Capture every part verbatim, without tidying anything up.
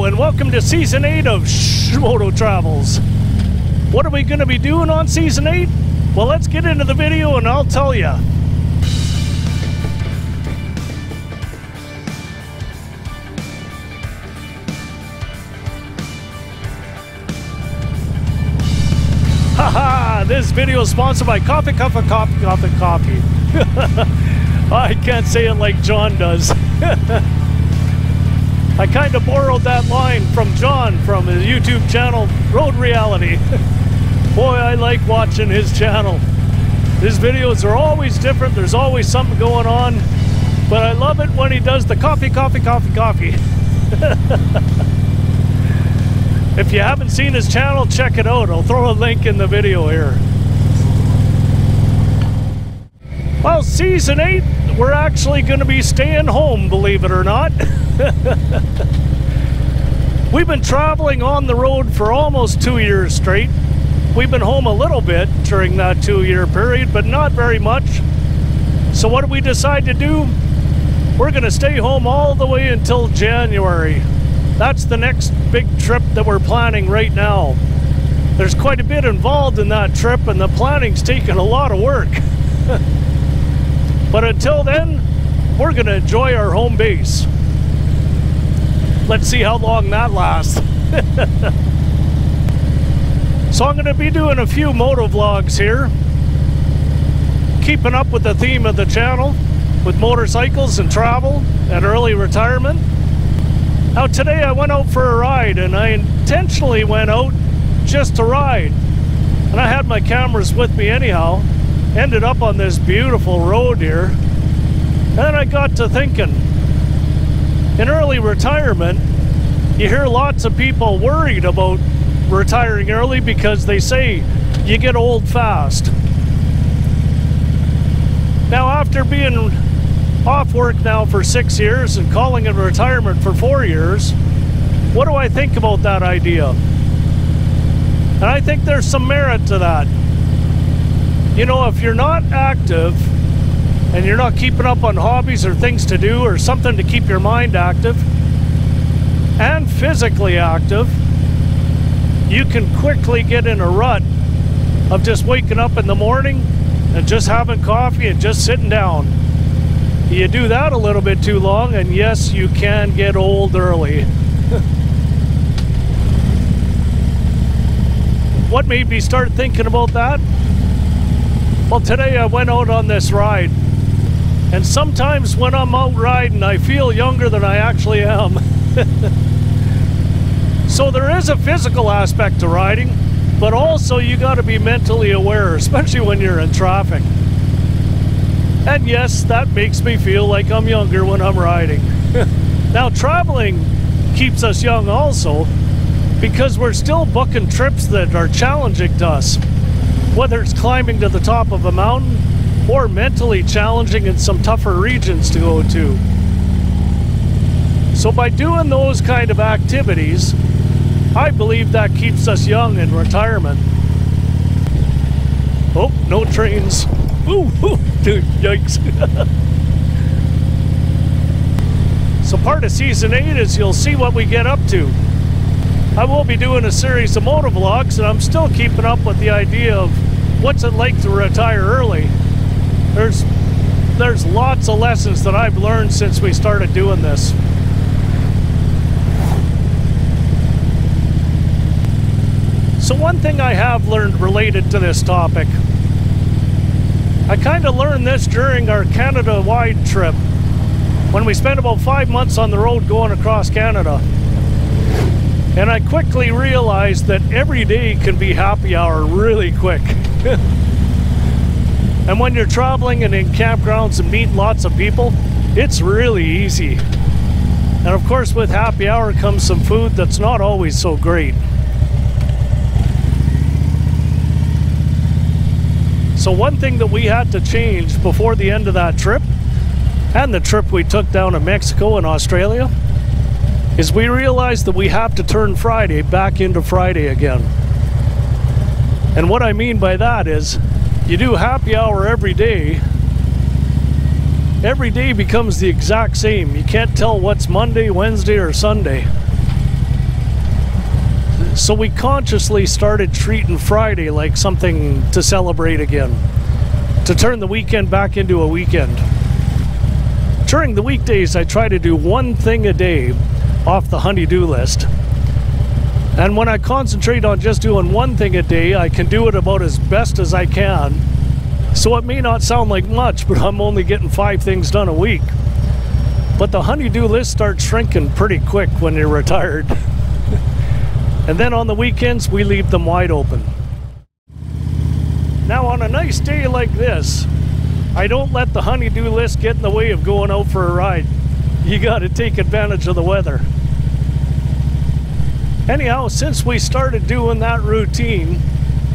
Hello and welcome to season eight of S H H H Moto Travels. What are we going to be doing on season eight? Well, let's get into the video and I'll tell you. Haha, this video is sponsored by Coffee, Coffee, Coffee, Coffee, Coffee. I can't say it like John does. I kind of borrowed that line from John from his YouTube channel, Road Reality. Boy, I like watching his channel. His videos are always different. There's always something going on. But I love it when he does the coffee, coffee, coffee, coffee. If you haven't seen his channel, check it out. I'll throw a link in the video here. Well, season eight, we're actually going to be staying home, believe it or not. We've been traveling on the road for almost two years straight. We've been home a little bit during that two-year period, but not very much. So what did we decide to do? We're going to stay home all the way until January. That's the next big trip that we're planning right now. There's quite a bit involved in that trip, and the planning's taken a lot of work. But until then, we're going to enjoy our home base. Let's see how long that lasts. So I'm going to be doing a few moto vlogs here, keeping up with the theme of the channel, with motorcycles and travel and early retirement. Now today I went out for a ride, and I intentionally went out just to ride. And I had my cameras with me anyhow. Ended up on this beautiful road here, and then I got to thinking, in early retirement, you hear lots of people worried about retiring early because they say you get old fast. Now, after being off work now for six years and calling it retirement for four years, what do I think about that idea? And I think there's some merit to that. You know, if you're not active and you're not keeping up on hobbies or things to do or something to keep your mind active and physically active, you can quickly get in a rut of just waking up in the morning and just having coffee and just sitting down. You do that a little bit too long, and yes, you can get old early. What made me start thinking about that? Well, today I went out on this ride, and sometimes when I'm out riding, I feel younger than I actually am. So there is a physical aspect to riding, but also you got to be mentally aware, especially when you're in traffic. And yes, that makes me feel like I'm younger when I'm riding. Now, traveling keeps us young also, because we're still booking trips that are challenging to us. Whether it's climbing to the top of a mountain or mentally challenging in some tougher regions to go to. So by doing those kind of activities, I believe that keeps us young in retirement. Oh, no trains. Ooh, ooh, dude, yikes. So part of season eight is you'll see what we get up to. I will be doing a series of moto vlogs, and I'm still keeping up with the idea of what's it like to retire early. There's, there's lots of lessons that I've learned since we started doing this. So one thing I have learned related to this topic, I kind of learned this during our Canada-wide trip, when we spent about five months on the road going across Canada. And I quickly realized that every day can be happy hour really quick. And when you're traveling and in campgrounds and meet lots of people, it's really easy. And of course, with happy hour comes some food that's not always so great. So one thing that we had to change before the end of that trip, and the trip we took down to Mexico and Australia, is we realize that we have to turn Friday back into Friday again. And what I mean by that is, you do happy hour every day, every day becomes the exact same. You can't tell what's Monday, Wednesday, or Sunday. So we consciously started treating Friday like something to celebrate again, to turn the weekend back into a weekend. During the weekdays, I try to do one thing a day off the honey-do list. And when I concentrate on just doing one thing a day, I can do it about as best as I can. So it may not sound like much, but I'm only getting five things done a week. But the honey-do list starts shrinking pretty quick when you're retired. And then on the weekends, we leave them wide open. Now on a nice day like this, I don't let the honey-do list get in the way of going out for a ride. You gotta take advantage of the weather. Anyhow, since we started doing that routine,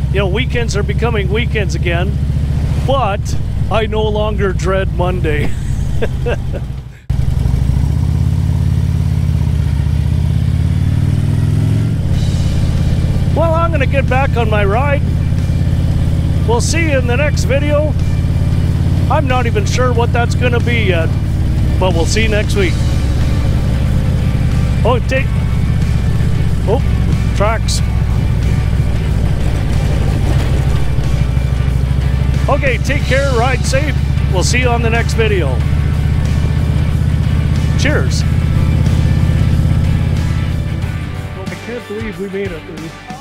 you know, weekends are becoming weekends again, but I no longer dread Monday. Well, I'm gonna get back on my ride. We'll see you in the next video. I'm not even sure what that's gonna be yet, but we'll see you next week. Oh, take, oh, tracks. Okay, take care, ride safe. We'll see you on the next video. Cheers. Well, I can't believe we made it, dude.